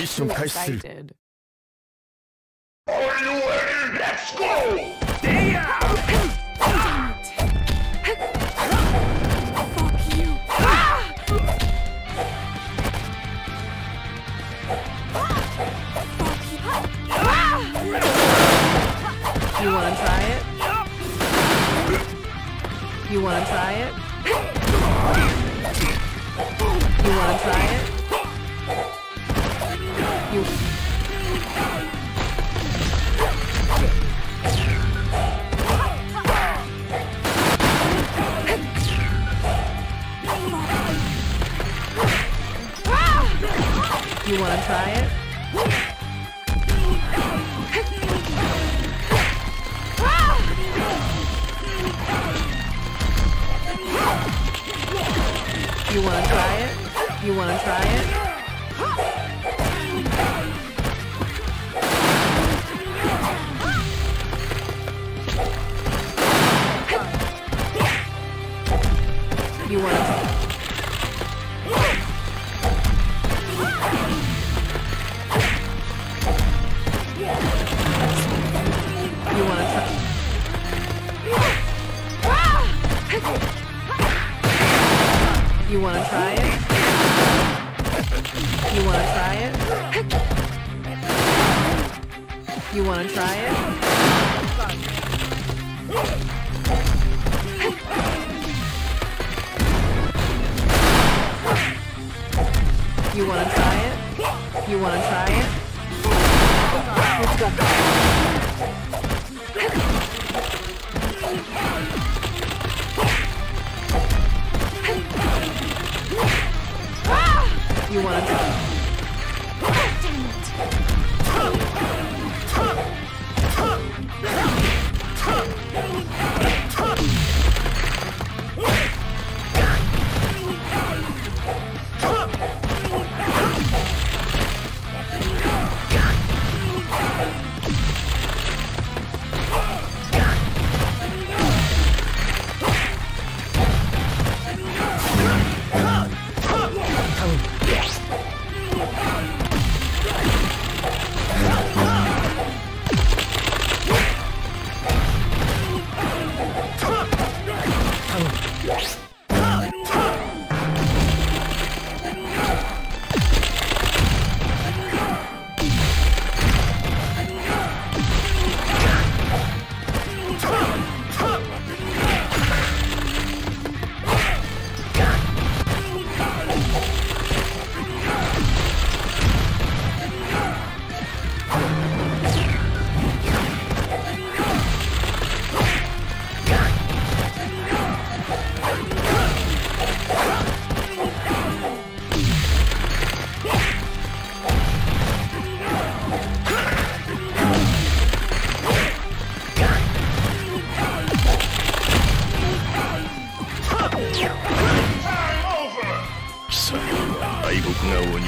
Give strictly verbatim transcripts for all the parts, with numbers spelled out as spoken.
ッション開始する。 Are you ready? Let's go! Damn! You wanna try it? You wanna try it? You wanna try it? You wanna try it? You wanna try it? You wanna try it? You want to You want to You want to try it? You want to try it? You want to try it? You wanna try it? You wanna try it? Let's go. You wanna try it? がお似合いだ。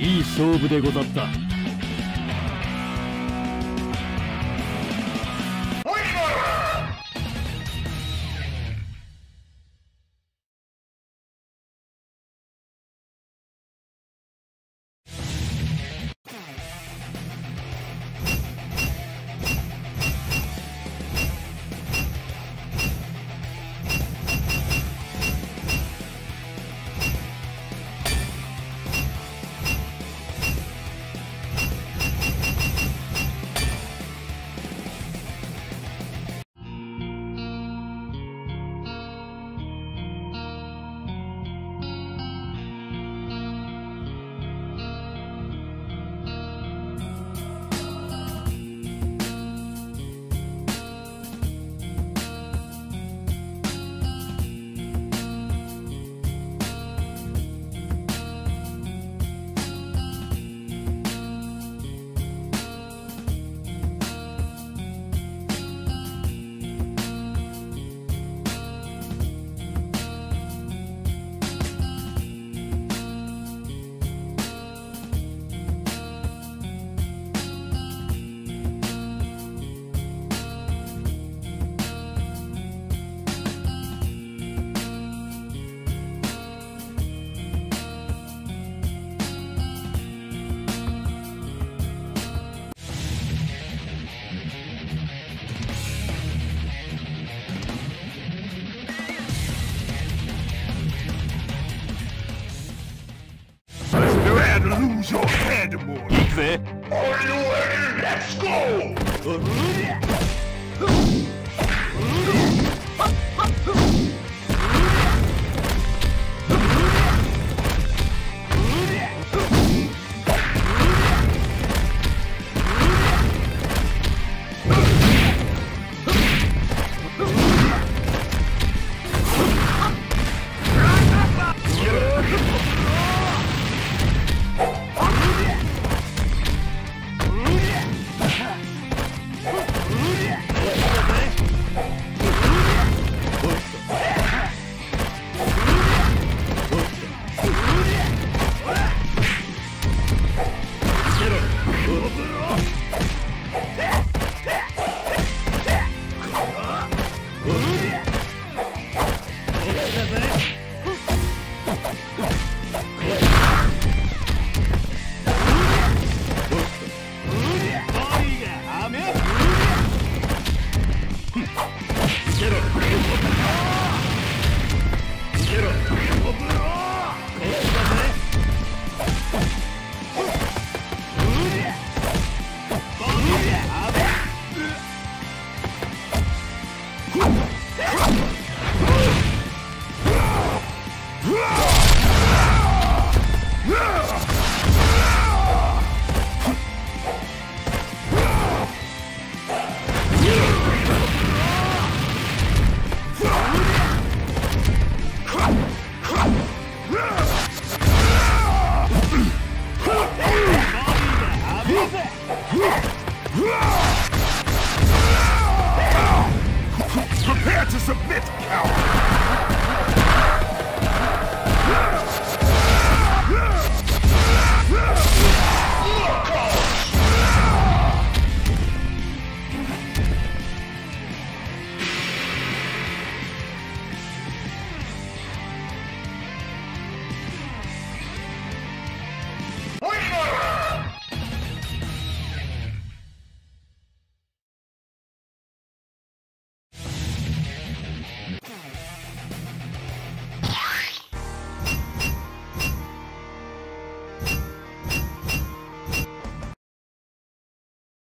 いい勝負でござった。your head, boy. Are you ready? Let's go! Prepare to submit, coward!